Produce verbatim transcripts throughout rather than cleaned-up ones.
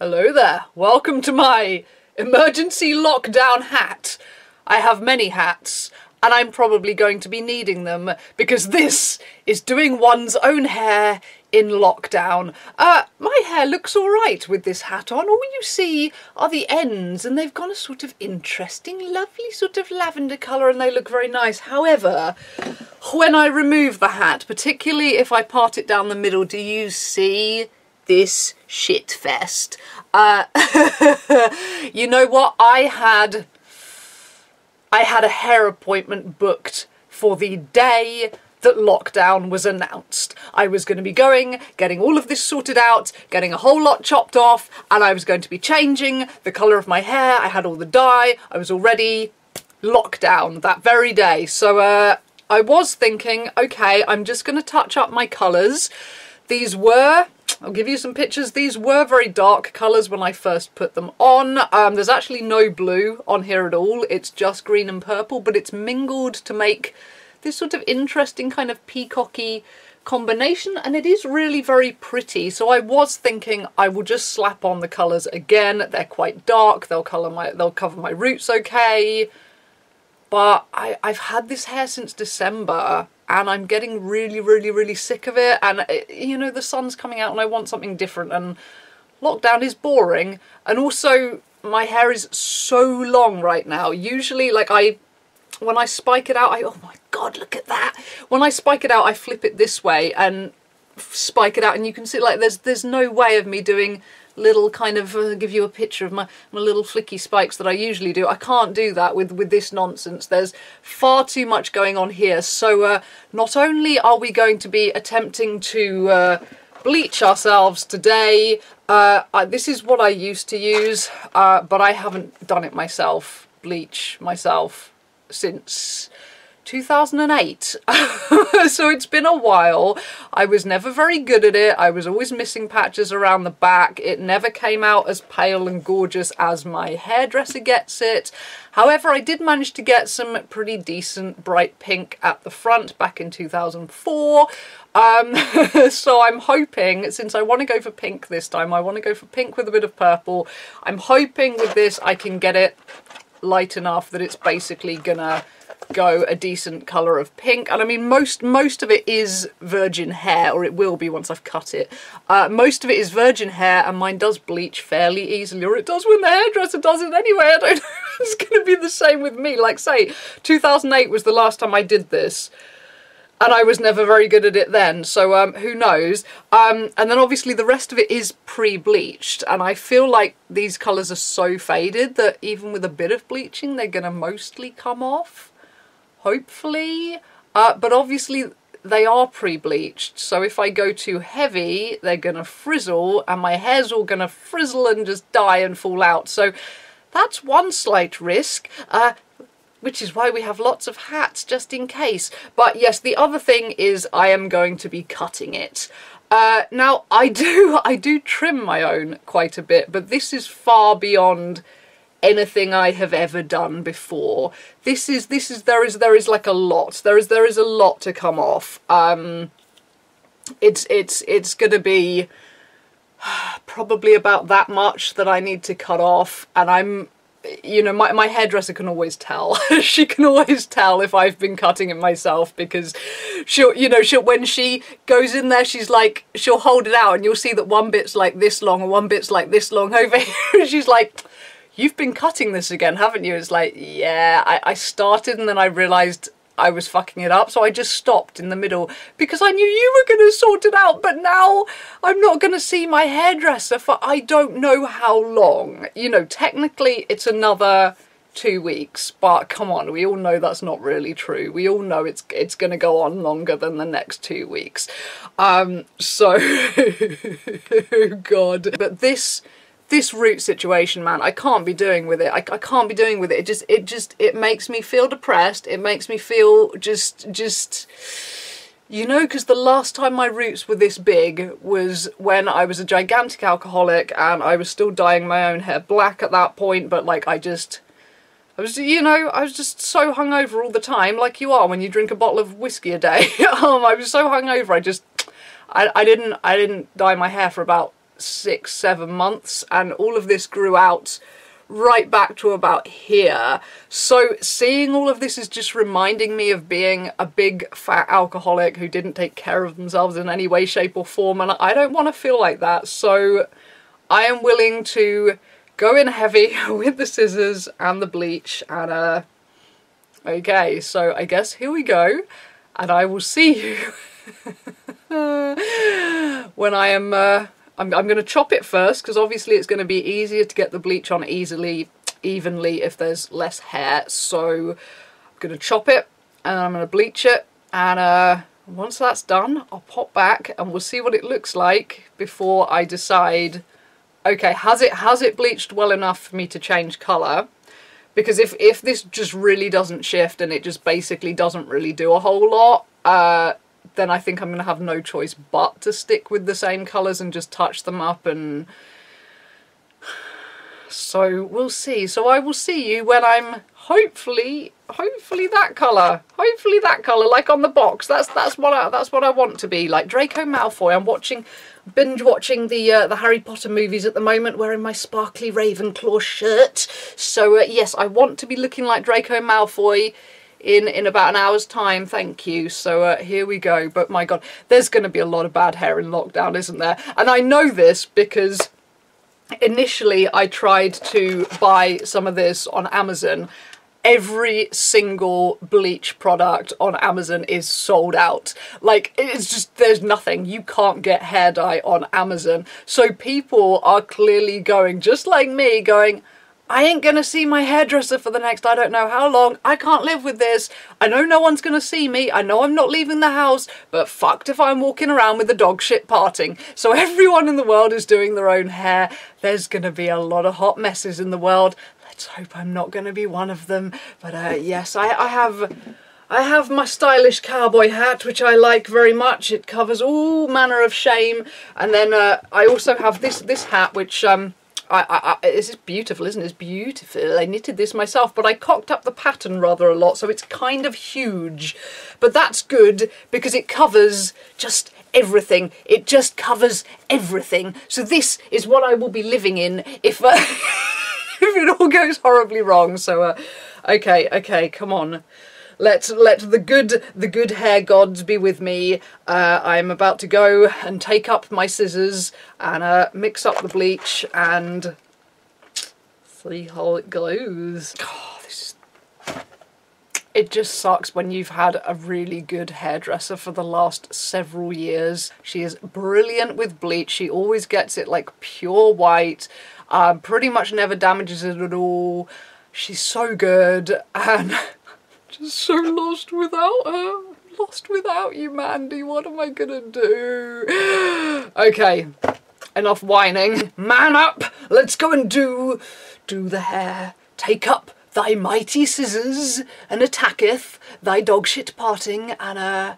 Hello there, welcome to my emergency lockdown hat. I have many hats, and I'm probably going to be needing them, because this is doing one's own hair in lockdown. Uh, my hair looks alright with this hat on. All you see are the ends, and they've got a sort of interesting, lovely sort of lavender colour, and they look very nice. However, when I remove the hat, particularly if I part it down the middle, do you see this shit fest? Uh, you know what? I had, I had a hair appointment booked for the day that lockdown was announced. I was going to be going, getting all of this sorted out, getting a whole lot chopped off, and I was going to be changing the colour of my hair. I had all the dye. I was already lockdown that very day. So uh, I was thinking, okay, I'm just going to touch up my colours. These were, I'll give you some pictures, these were very dark colours when I first put them on. Um, there's actually no blue on here at all, it's just green and purple, but it's mingled to make this sort of interesting kind of peacocky combination, and it is really very pretty. So I was thinking I will just slap on the colours again. They're quite dark, they'll colour my, they'll cover my roots okay, but I, I've had this hair since December. And I'm getting really, really, really sick of it. And, it, you know, the sun's coming out and I want something different. And lockdown is boring. And also, my hair is so long right now. Usually, like, I, when I spike it out, I, oh my God, look at that. When I spike it out, I flip it this way and spike it out. And you can see, like, there's, there's no way of me doing little kind of, uh, give you a picture of my, my little flicky spikes that I usually do. I can't do that with, with this nonsense. There's far too much going on here. So uh, not only are we going to be attempting to uh, bleach ourselves today, uh, I, this is what I used to use, uh, but I haven't done it myself, bleach myself, since two thousand eight. So it's been a while. I was never very good at it. I was always missing patches around the back. It never came out as pale and gorgeous as my hairdresser gets it. However, I did manage to get some pretty decent bright pink at the front back in two thousand four. Um, so I'm hoping, since I want to go for pink this time, I want to go for pink with a bit of purple. I'm hoping with this I can get it light enough that it's basically gonna go a decent colour of pink. And I mean, most most of it is virgin hair, or it will be once I've cut it. Uh, most of it is virgin hair, and mine does bleach fairly easily, or it does when the hairdresser does it anyway. I don't know, it's going to be the same with me. Like, say, two thousand eight was the last time I did this, and I was never very good at it then, so um, who knows. Um, and then obviously the rest of it is pre-bleached, and I feel like these colours are so faded that even with a bit of bleaching, they're going to mostly come off. Hopefully, uh, but obviously they are pre-bleached, so if I go too heavy, they're gonna frizzle, and my hair's all gonna frizzle and just die and fall out. So that's one slight risk, uh, which is why we have lots of hats, just in case. But yes, the other thing is I am going to be cutting it. Uh, now, I do, I do trim my own quite a bit, but this is far beyond anything I have ever done before. This is, this is, there is, there is like a lot, there is, there is a lot to come off. Um, it's, it's, it's gonna be probably about that much that I need to cut off, and I'm, you know, my, my hairdresser can always tell. She can always tell if I've been cutting it myself, because she'll, you know, she'll, when she goes in there, she's like, she'll hold it out and you'll see that one bit's like this long and one bit's like this long over here. She's like, "You've been cutting this again, haven't you?" It's like, yeah, I, I started and then I realised I was fucking it up, so I just stopped in the middle because I knew you were going to sort it out, but now I'm not going to see my hairdresser for I don't know how long. You know, technically it's another two weeks, but come on, we all know that's not really true. We all know it's it's going to go on longer than the next two weeks. Um, so, God. But this... This root situation, man, I can't be doing with it. I, I can't be doing with it. It just, it just, it makes me feel depressed. It makes me feel just, just, you know, because the last time my roots were this big was when I was a gigantic alcoholic, and I was still dyeing my own hair black at that point. But like, I just, I was, you know, I was just so hungover all the time, like you are when you drink a bottle of whiskey a day. um, I was so hungover. I just, I, I didn't, I didn't dye my hair for about six, seven months, and all of this grew out right back to about here. So seeing all of this is just reminding me of being a big fat alcoholic who didn't take care of themselves in any way, shape or form, and I don't want to feel like that, so I am willing to go in heavy with the scissors and the bleach and uh okay, so I guess here we go, and I will see you when I am uh I'm, I'm going to chop it first, because obviously it's going to be easier to get the bleach on easily, evenly, if there's less hair. So I'm going to chop it and I'm going to bleach it, and uh, once that's done I'll pop back and we'll see what it looks like before I decide, okay, has it has it bleached well enough for me to change colour? Because if, if this just really doesn't shift and it just basically doesn't really do a whole lot, uh, then I think I'm going to have no choice but to stick with the same colours and just touch them up, and so we'll see. So I will see you when I'm hopefully, hopefully that colour, hopefully that colour, like on the box. That's that's what I, that's what I want to be, like Draco Malfoy. I'm watching, binge watching the uh, the Harry Potter movies at the moment, wearing my sparkly Ravenclaw shirt. So uh, yes, I want to be looking like Draco Malfoy in in about an hour's time, thank you. So uh, here we go. But my god, there's going to be a lot of bad hair in lockdown, isn't there? And I know this because initially I tried to buy some of this on Amazon. Every single bleach product on Amazon is sold out. Like, it's just, there's nothing. You can't get hair dye on Amazon. So people are clearly going, just like me, going, I ain't gonna see my hairdresser for the next I don't know how long. I can't live with this. I know no one's gonna see me. I know I'm not leaving the house, but fucked if I'm walking around with the dog shit parting. So everyone in the world is doing their own hair. There's gonna be a lot of hot messes in the world. Let's hope I'm not gonna be one of them. But uh, yes, I, I have... I have my stylish cowboy hat, which I like very much. It covers all manner of shame. And then uh, I also have this, this hat, which... Um, I, I, I, this is beautiful, isn't it? It's beautiful. I knitted this myself, but I cocked up the pattern rather a lot, so it's kind of huge. But that's good, because it covers just everything. It just covers everything. So this is what I will be living in if, uh, if it all goes horribly wrong. So, uh, okay, okay, come on. Let let the good the good hair gods be with me. Uh, I'm about to go and take up my scissors and uh, mix up the bleach and see how it goes. Oh, this is... It just sucks when you've had a really good hairdresser for the last several years. She is brilliant with bleach. She always gets it like pure white. Um, pretty much never damages it at all. She's so good, and just so lost without her. Lost without you, Mandy. What am I gonna do? Okay, enough whining. Man up! Let's go and do... Do the hair. Take up thy mighty scissors and attacketh thy dog shit parting, and uh...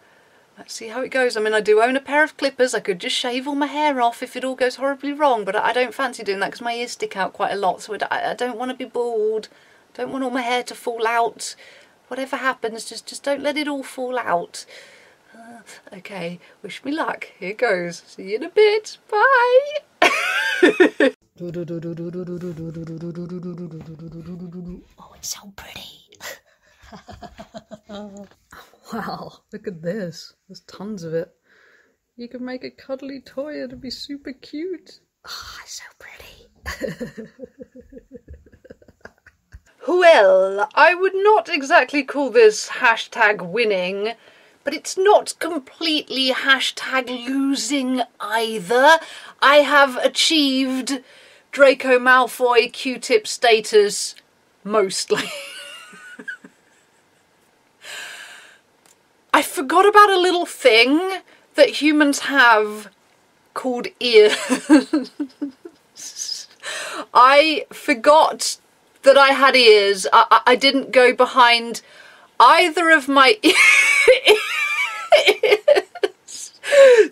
let's see how it goes. I mean, I do own a pair of clippers. I could just shave all my hair off if it all goes horribly wrong, but I don't fancy doing that because my ears stick out quite a lot, so I don't want to be bald. I don't want all my hair to fall out. Whatever happens, just just don't let it all fall out. Uh, okay, wish me luck. Here goes. See you in a bit. Bye. Oh, it's so pretty. Wow, look at this. There's tons of it. You can make a cuddly toy. It'd be super cute. Oh, it's so pretty. Well, I would not exactly call this hashtag winning, but it's not completely hashtag losing either. I have achieved Draco Malfoy Q-tip status, mostly. I forgot about a little thing that humans have called ears. I forgot that I had ears. I, I didn't go behind either of my ears.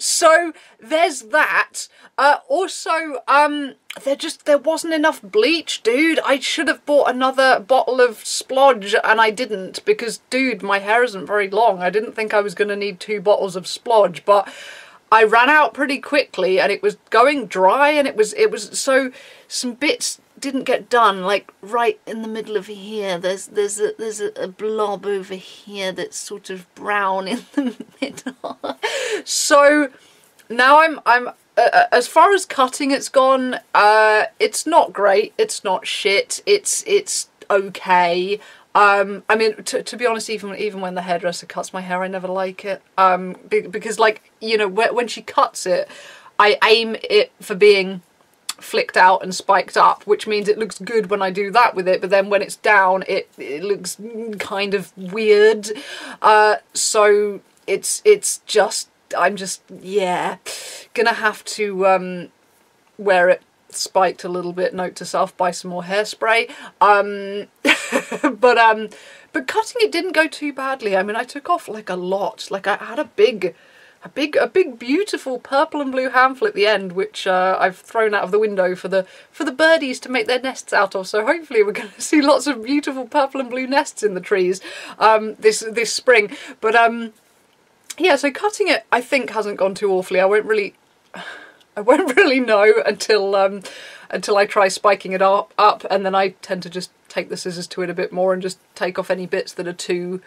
So there's that. Uh, also, um, there just there wasn't enough bleach, dude. I should have bought another bottle of splodge and I didn't, because, dude, my hair isn't very long. I didn't think I was going to need two bottles of splodge, but I ran out pretty quickly and it was going dry, and it was it was so some bits didn't get done, like right in the middle of here there's there's a, there's a, a blob over here that's sort of brown in the middle. So now I'm I'm uh, as far as cutting it's gone, uh it's not great, it's not shit, it's it's okay. Um, I mean, to, to be honest, even even when the hairdresser cuts my hair, I never like it. Um, be, because, like, you know, wh when she cuts it, I aim it for being flicked out and spiked up, which means it looks good when I do that with it, but then when it's down, it, it looks kind of weird. Uh, so it's it's just, I'm just, yeah, gonna have to um, wear it spiked a little bit. Note to self, buy some more hairspray. Um, but um, but cutting it didn't go too badly. I mean, I took off like a lot. Like I had a big, a big, a big beautiful purple and blue handful at the end, which uh, I've thrown out of the window for the for the birdies to make their nests out of. So hopefully we're going to see lots of beautiful purple and blue nests in the trees um, this this spring. But um, yeah. So cutting it, I think, hasn't gone too awfully. I won't really. I won't really know until um, until I try spiking it up, up, and then I tend to just take the scissors to it a bit more and just take off any bits that are too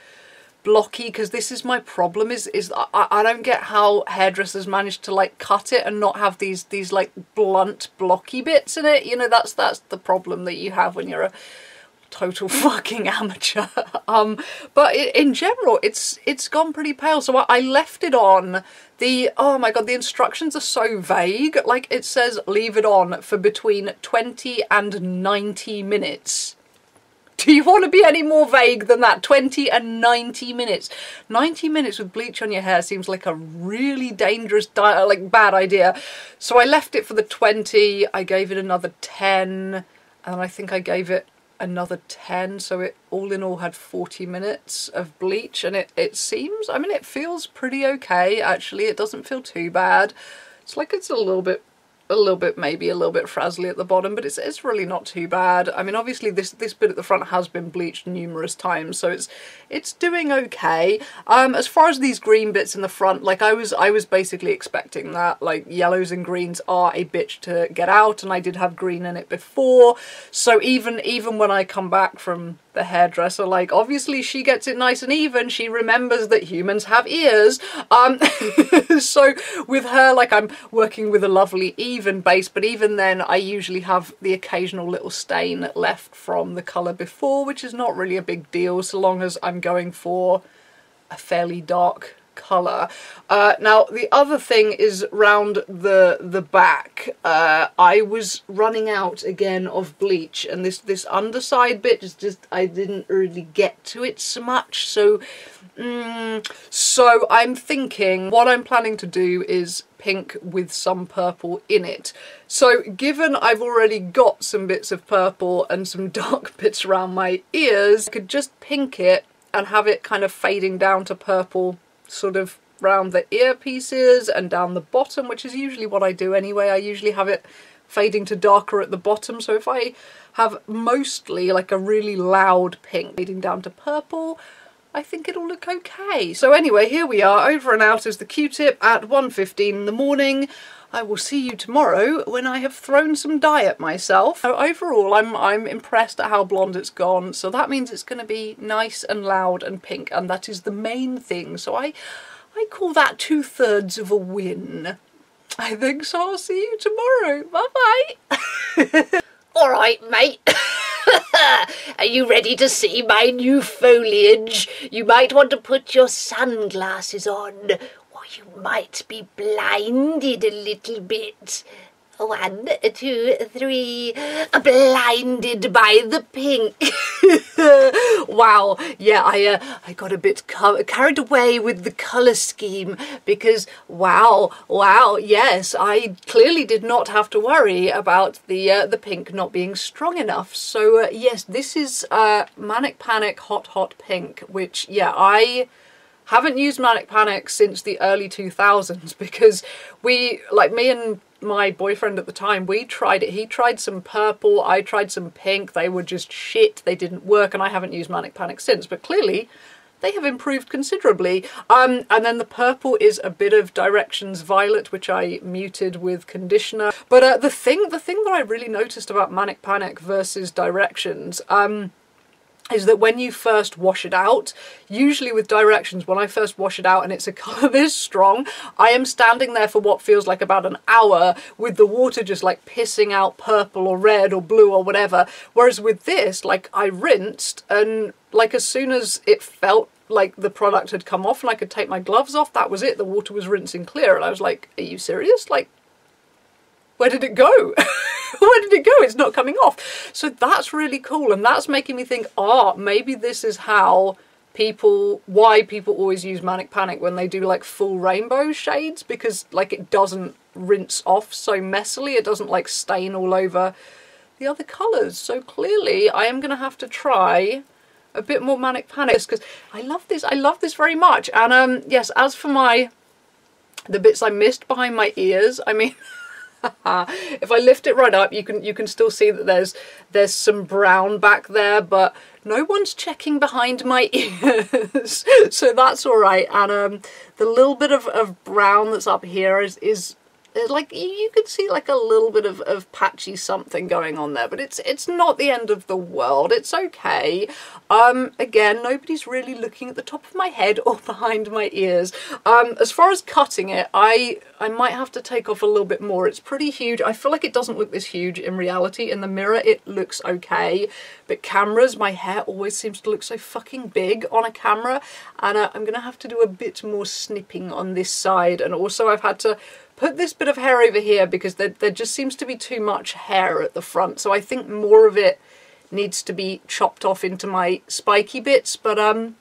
blocky, because this is my problem, is is I, I don't get how hairdressers manage to like cut it and not have these these like blunt blocky bits in it. You know, that's that's the problem that you have when you're a total fucking amateur. um, but it, in general, it's it's gone pretty pale. So I, I left it on. The oh my god, the instructions are so vague. Like it says, leave it on for between twenty and ninety minutes. Do you want to be any more vague than that? twenty and ninety minutes. ninety minutes with bleach on your hair seems like a really dangerous, di like bad idea. So I left it for the twenty. I gave it another ten, and I think I gave it another ten, so it all in all had forty minutes of bleach, and it it seems, I mean, it feels pretty okay actually. It doesn't feel too bad. It's like it's a little bit a little bit maybe a little bit frazzly at the bottom, but it's it's really not too bad. I mean, obviously this this bit at the front has been bleached numerous times, so it's it's doing okay. Um as far as these green bits in the front, like I was I was basically expecting that. Like yellows and greens are a bitch to get out, and I did have green in it before, so even even when I come back from the hairdresser, like obviously she gets it nice and even, she remembers that humans have ears. Um so with her, like I'm working with a lovely even base, but even then I usually have the occasional little stain left from the colour before, which is not really a big deal so long as I'm going for a fairly dark colour. Uh, now the other thing is round the the back. Uh, I was running out again of bleach, and this this underside bit is just, I didn't really get to it so much. So mm, so I'm thinking what I'm planning to do is pink with some purple in it. So given I've already got some bits of purple and some dark bits around my ears, I could just pink it and have it kind of fading down to purple sort of round the earpieces and down the bottom, which is usually what I do anyway. I usually have it fading to darker at the bottom, so if I have mostly like a really loud pink fading down to purple, I think it'll look okay. So anyway, here we are, over and out is the Q-tip at one fifteen in the morning. I will see you tomorrow when I have thrown some dye at myself. So overall, I'm I'm impressed at how blonde it's gone. So that means it's going to be nice and loud and pink, and that is the main thing. So I, I call that two thirds of a win. I think so. I'll see you tomorrow. Bye-bye. All right, mate. Are you ready to see my new foliage? You might want to put your sunglasses on. You might be blinded a little bit. One, two, three. Blinded by the pink. Wow. Yeah, I uh, I got a bit carried away with the colour scheme, because wow, wow, yes, I clearly did not have to worry about the uh, the pink not being strong enough. So uh, yes, this is uh, Manic Panic Hot Hot Pink, which yeah, I haven't used Manic Panic since the early two thousands, because we, like me and my boyfriend at the time, we tried it. He tried some purple, I tried some pink. They were just shit. They didn't work, and I haven't used Manic Panic since. But clearly they have improved considerably. Um, and then the purple is a bit of Directions Violet, which I muted with conditioner. But uh, the thing, the thing that I really noticed about Manic Panic versus Directions, um, is that when you first wash it out, usually with Directions, when I first wash it out and it's a colour this strong, I am standing there for what feels like about an hour with the water just like pissing out purple or red or blue or whatever. Whereas with this, like, I rinsed and like as soon as it felt like the product had come off and I could take my gloves off, that was it. The water was rinsing clear and I was like, are you serious? Like, where did it go? Where did it go? It's not coming off. So that's really cool, and that's making me think, ah, oh, maybe this is how people, why people always use Manic Panic when they do like full rainbow shades, because like it doesn't rinse off so messily, it doesn't like stain all over the other colours. So clearly I am going to have to try a bit more Manic Panic, because I love this, I love this very much. And um, yes, as for my, the bits I missed behind my ears, I mean... if I lift it right up, you can you can still see that there's there's some brown back there, but no one's checking behind my ears, so that's all right. And um, the little bit of, of brown that's up here is is, is like you, you can see like a little bit of, of patchy something going on there, but it's it's not the end of the world. It's okay. Um, again, nobody's really looking at the top of my head or behind my ears. Um, as far as cutting it, I. I might have to take off a little bit more. It's pretty huge. I feel like it doesn't look this huge in reality. In the mirror, it looks okay. But cameras, my hair always seems to look so fucking big on a camera. And uh, I'm going to have to do a bit more snipping on this side. And also I've had to put this bit of hair over here because there, there just seems to be too much hair at the front. So I think more of it needs to be chopped off into my spiky bits. But um,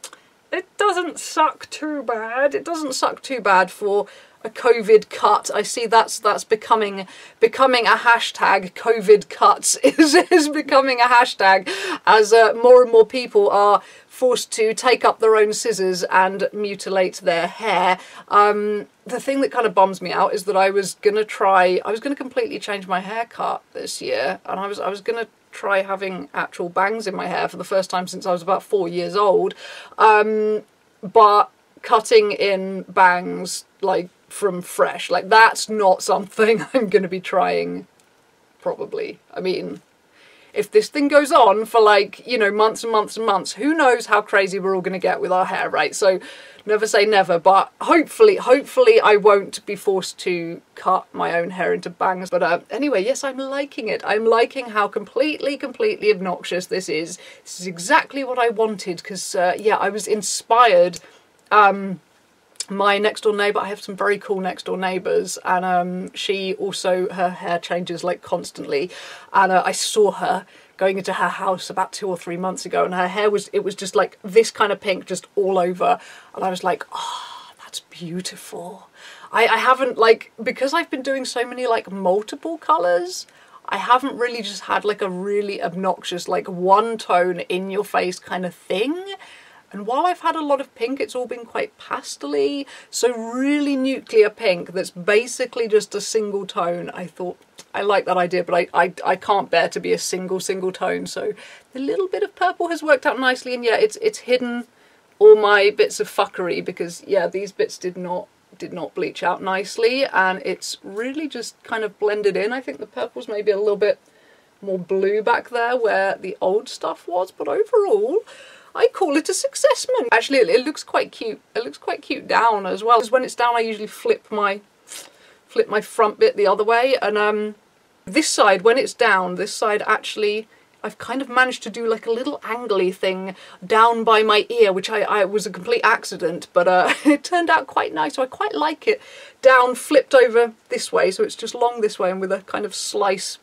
it doesn't suck too bad. It doesn't suck too bad for... a COVID cut. I see that's that's becoming becoming a hashtag. COVID cuts is, is becoming a hashtag as uh, more and more people are forced to take up their own scissors and mutilate their hair. Um, the thing that kind of bums me out is that I was gonna try. I was gonna completely change my haircut this year, and I was I was gonna try having actual bangs in my hair for the first time since I was about four years old. Um, but cutting in bangs like from fresh, like that's not something I'm going to be trying, probably. I mean, if this thing goes on for like, you know, months and months and months, who knows how crazy we're all going to get with our hair, right? So never say never, but hopefully, hopefully I won't be forced to cut my own hair into bangs. But uh, anyway, yes, I'm liking it. I'm liking how completely, completely obnoxious this is. This is exactly what I wanted because, uh, yeah, I was inspired. Um... My next door neighbour, I have some very cool next door neighbours, and um, she also, her hair changes like constantly, and uh, I saw her going into her house about two or three months ago, and her hair was, it was just like this kind of pink just all over, and I was like, oh, that's beautiful. I, I haven't like, because I've been doing so many like multiple colours, I haven't really just had like a really obnoxious like one tone in your face kind of thing. And while I've had a lot of pink, it's all been quite pastely. So really nuclear pink that's basically just a single tone. I thought, I like that idea, but I, I, I can't bear to be a single, single tone. So the little bit of purple has worked out nicely. And yeah, it's it's hidden all my bits of fuckery because, yeah, these bits did not, did not bleach out nicely. And it's really just kind of blended in. I think the purple's maybe a little bit more blue back there where the old stuff was. But overall... I call it a success man. Actually, it, it looks quite cute. It looks quite cute down as well. Because when it's down, I usually flip my flip my front bit the other way. And um, this side, when it's down, this side actually, I've kind of managed to do like a little angly thing down by my ear, which I, I was a complete accident, but uh, it turned out quite nice. So I quite like it down, flipped over this way. So it's just long this way and with a kind of slice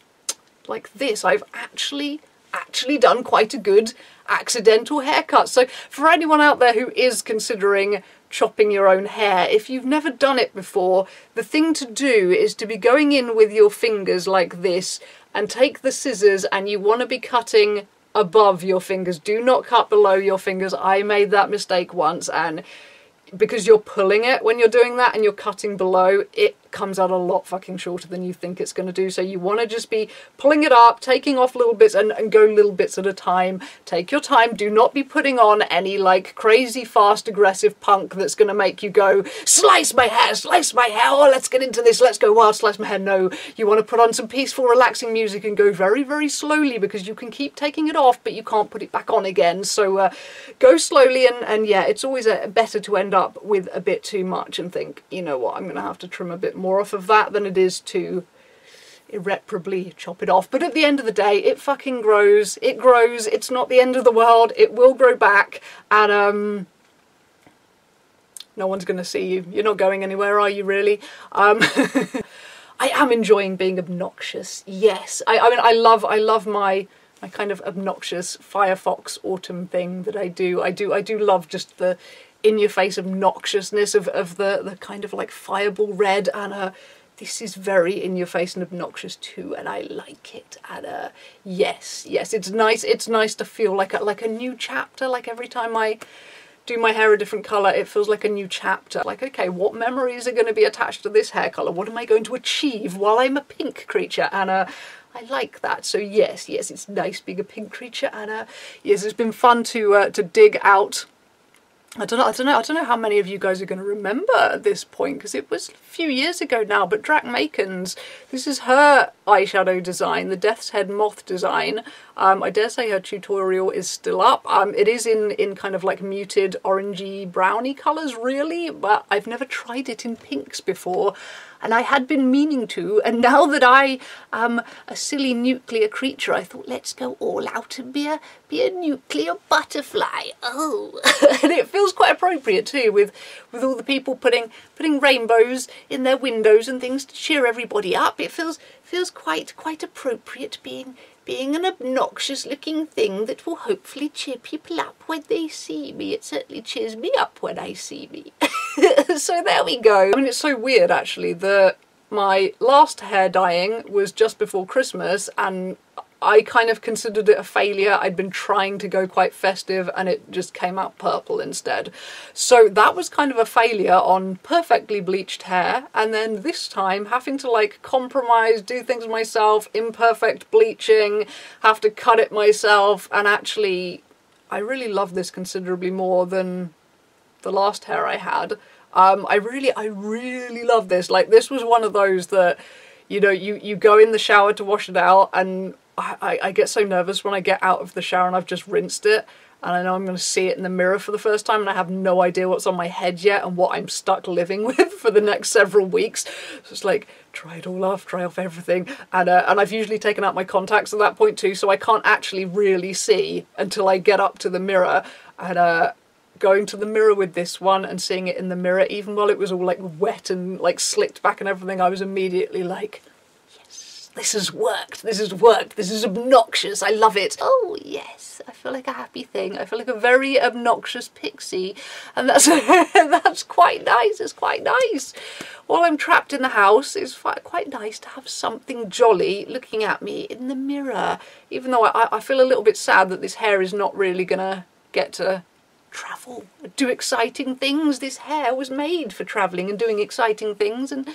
like this. I've actually... actually done quite a good accidental haircut. So for anyone out there who is considering chopping your own hair, if you've never done it before, the thing to do is to be going in with your fingers like this and take the scissors, and you want to be cutting above your fingers. Do not cut below your fingers. I made that mistake once, and because you're pulling it when you're doing that and you're cutting below, it comes out a lot fucking shorter than you think it's going to do. So you want to just be pulling it up, taking off little bits, and, and go little bits at a time. Take your time. Do not be putting on any like crazy fast aggressive punk that's going to make you go, slice my hair, slice my hair, oh let's get into this, let's go wild, slice my hair. No, you want to put on some peaceful relaxing music and go very very slowly, because you can keep taking it off but you can't put it back on again. So uh, go slowly, and, and yeah, it's always a, better to end up with a bit too much and think, you know what, I'm going to have to trim a bit more off of that than it is to irreparably chop it off. But at the end of the day, it fucking grows, it grows, it's not the end of the world, it will grow back, and um, no one's going to see you, you're not going anywhere, are you really? Um, I am enjoying being obnoxious, yes. I, I mean, I love, I love my... my kind of obnoxious Firefox autumn thing that I do. I do I do love just the in-your-face obnoxiousness of, of the, the kind of like fireball red, and uh, this is very in-your-face and obnoxious too, and I like it. And uh, yes, yes, it's nice. It's nice to feel like a, like a new chapter. Like every time I do my hair a different colour, it feels like a new chapter. Like, okay, what memories are going to be attached to this hair colour? What am I going to achieve while I'm a pink creature? And uh, I like that. So yes, yes, it's nice being a pink creature, and uh, yes, it's been fun to uh, to dig out. I don't know, I don't know, I don't know how many of you guys are going to remember at this point, because it was a few years ago now. But Drac Macon's, this is her eyeshadow design, the Death's Head Moth design. Um, I dare say her tutorial is still up. Um, it is in in kind of like muted orangey browny colours, really, but I've never tried it in pinks before. And I had been meaning to, and now that I am a silly nuclear creature, I thought, let's go all out and be a, be a nuclear butterfly. Oh, and it feels quite appropriate too, with, with all the people putting putting rainbows in their windows and things to cheer everybody up. It feels feels quite quite appropriate being being an obnoxious looking thing that will hopefully cheer people up when they see me. It certainly cheers me up when I see me. So there we go. I mean, it's so weird actually that my last hair dyeing was just before Christmas, and I kind of considered it a failure. I'd been trying to go quite festive and it just came out purple instead. So that was kind of a failure on perfectly bleached hair, and then this time having to like compromise, do things myself, imperfect bleaching, have to cut it myself, and actually I really love this considerably more than the last hair I had. Um, I really, I really love this. Like, this was one of those that, you know, you, you go in the shower to wash it out, and I, I, I get so nervous when I get out of the shower and I've just rinsed it, and I know I'm going to see it in the mirror for the first time, and I have no idea what's on my head yet and what I'm stuck living with for the next several weeks. So it's like, try it all off, try off everything, and uh, and I've usually taken out my contacts at that point too, so I can't actually really see until I get up to the mirror. And uh, going to the mirror with this one and seeing it in the mirror, even while it was all like wet and like slicked back and everything, I was immediately like, yes, this has worked, this has worked, this is obnoxious, I love it. Oh yes, I feel like a happy thing, I feel like a very obnoxious pixie, and that's that's quite nice, it's quite nice. While I'm trapped in the house, it's quite nice to have something jolly looking at me in the mirror, even though I, I feel a little bit sad that this hair is not really gonna get to travel, do exciting things. This hair was made for travelling and doing exciting things, and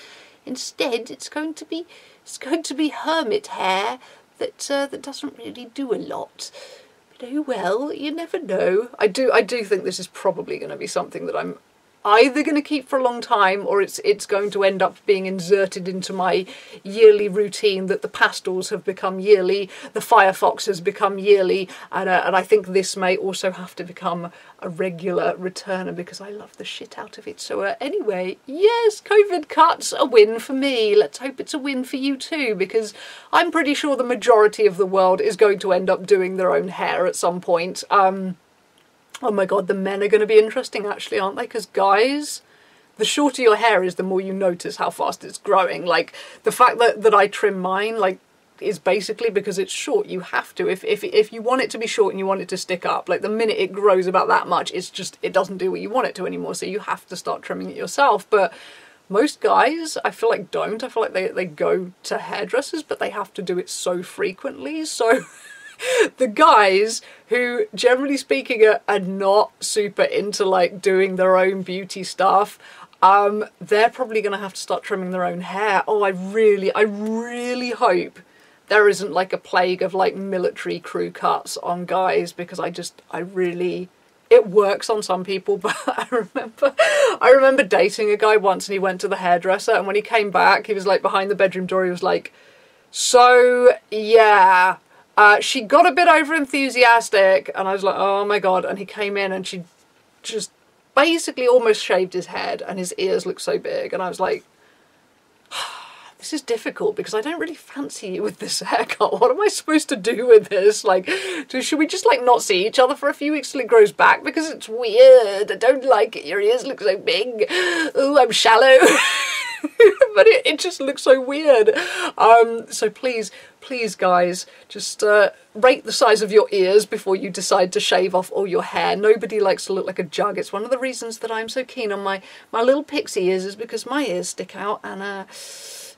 instead it's going to be it's going to be hermit hair that uh, that doesn't really do a lot. But oh well, you never know. I do I do think this is probably going to be something that I'm either going to keep for a long time, or it's it's going to end up being inserted into my yearly routine, that the pastels have become yearly, the Firefox has become yearly, and, uh, and I think this may also have to become a regular returner, because I love the shit out of it. So uh, anyway, yes, COVID cuts, a win for me. Let's hope it's a win for you too, because I'm pretty sure the majority of the world is going to end up doing their own hair at some point. Um, Oh my god, the men are going to be interesting actually, aren't they? Because guys, the shorter your hair is, the more you notice how fast it's growing. Like, the fact that, that I trim mine, like, is basically because it's short. You have to. If, if, if you want it to be short and you want it to stick up, like, the minute it grows about that much, it's just, it doesn't do what you want it to anymore, so you have to start trimming it yourself. But most guys, I feel like, don't. I feel like they, they go to hairdressers, but they have to do it so frequently, so... The guys who, generally speaking, are, are not super into like doing their own beauty stuff, Um, they're probably going to have to start trimming their own hair. Oh, I really, I really hope there isn't like a plague of like military crew cuts on guys, because I just, I really, it works on some people, but I remember, I remember dating a guy once and he went to the hairdresser, and when he came back, he was like behind the bedroom door, he was like, so yeah, uh, she got a bit over enthusiastic, and I was like, oh my God. And he came in and she just basically almost shaved his head, and his ears looked so big, and I was like, this is difficult because I don't really fancy you with this haircut. What am I supposed to do with this? Like, should we just like not see each other for a few weeks till it grows back? Because it's weird. I don't like it. Your ears look so big. Oh, I'm shallow. But it, it just looks so weird. Um, so please, please guys, just uh, rate the size of your ears before you decide to shave off all your hair. Nobody likes to look like a jug. It's one of the reasons that I'm so keen on my, my little pixie ears, is because my ears stick out, and uh,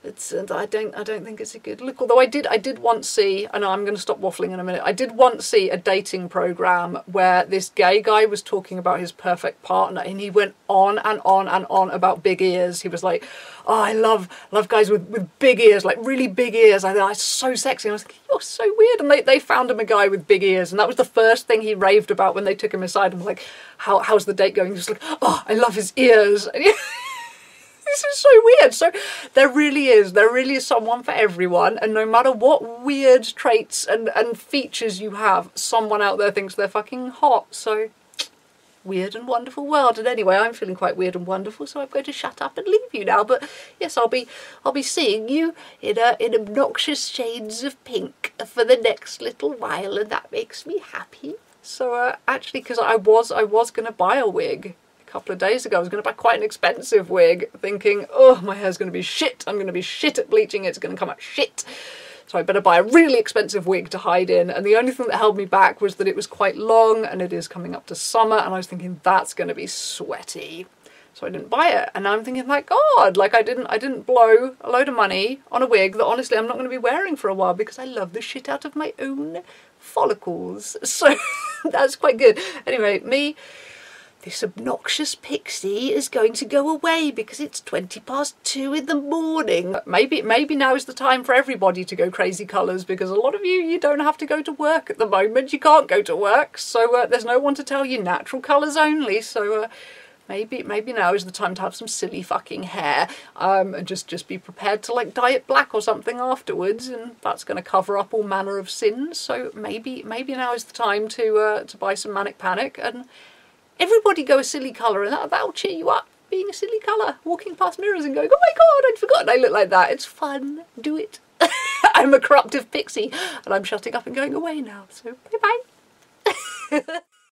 It's, and I don't, I don't think it's a good look. Although I did, I did once see, I know I'm going to stop waffling in a minute. I did once see a dating program where this gay guy was talking about his perfect partner, and he went on and on and on about big ears. He was like, oh, I love, love guys with, with big ears, like really big ears. I thought, it's so sexy. And I was like, you're so weird. And they, they found him a guy with big ears. And that was the first thing he raved about when they took him aside and was like, How, how's the date going? He was like, oh, I love his ears. This is so weird. So there really is, there really is someone for everyone, and no matter what weird traits and, and features you have, someone out there thinks they're fucking hot. So weird and wonderful world. And anyway, I'm feeling quite weird and wonderful, so I'm going to shut up and leave you now. But yes, I'll be I'll be seeing you in a, in obnoxious shades of pink for the next little while, and that makes me happy. So uh, actually, because I was I was going to buy a wig couple of days ago. I was going to buy quite an expensive wig, thinking, oh, my hair's going to be shit, I'm going to be shit at bleaching, it's going to come out shit, so I better buy a really expensive wig to hide in. And the only thing that held me back was that it was quite long, and it is coming up to summer, and I was thinking that's going to be sweaty, so I didn't buy it. And now I'm thinking, my God, like I didn't I didn't blow a load of money on a wig that honestly I'm not going to be wearing for a while, because I love the shit out of my own follicles, so that's quite good. Anyway, me this obnoxious pixie is going to go away because it's twenty past two in the morning. Maybe maybe now is the time for everybody to go crazy colours, because a lot of you, you don't have to go to work at the moment. You can't go to work, so uh, there's no one to tell you natural colours only. So uh, maybe maybe now is the time to have some silly fucking hair, um, and just, just be prepared to like dye it black or something afterwards, and that's going to cover up all manner of sins. So maybe maybe now is the time to, uh, to buy some Manic Panic, and everybody go a silly colour, and that, that'll cheer you up, being a silly colour, walking past mirrors and going, oh my God, I'd forgotten I look like that. It's fun. Do it. I'm a corruptive pixie, and I'm shutting up and going away now, so bye-bye.